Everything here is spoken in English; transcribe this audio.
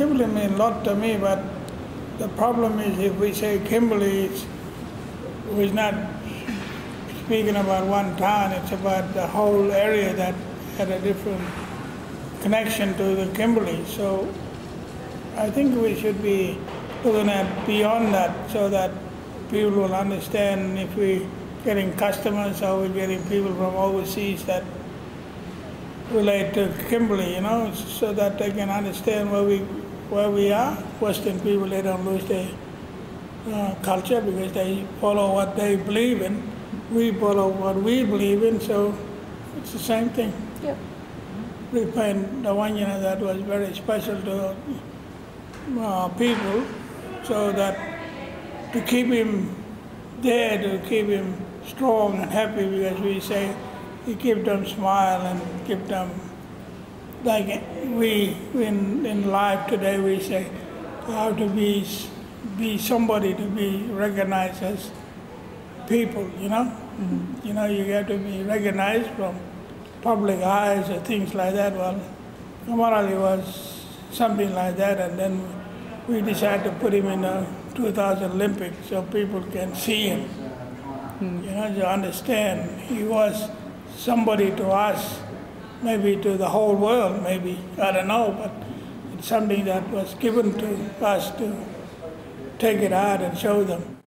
Kimberley means a lot to me, but the problem is if we say Kimberley, we're not speaking about one town, it's about the whole area that had a different connection to the Kimberley. So I think we should be looking at beyond that so that people will understand if we're getting customers or we're getting people from overseas that relate to Kimberley, you know, so that they can understand where we are. Western people, they don't lose their culture because they follow what they believe in. We follow what we believe in, so it's the same thing. Yep. We find the one, you know, that was very special to people, so that to keep him there, to keep him strong and happy, because we say, you keep them smile and keep them, like we in life today we say, how to be somebody to be recognized as people, you know? Mm-hmm. You know, you have to be recognized from public eyes or things like that. Well, Kimberley was something like that, and then we decided to put him in the 2000 Olympics so people can see him, mm-hmm. you know, to understand he was somebody to us, maybe to the whole world, maybe, I don't know, but it's something that was given to us to take it out and show them.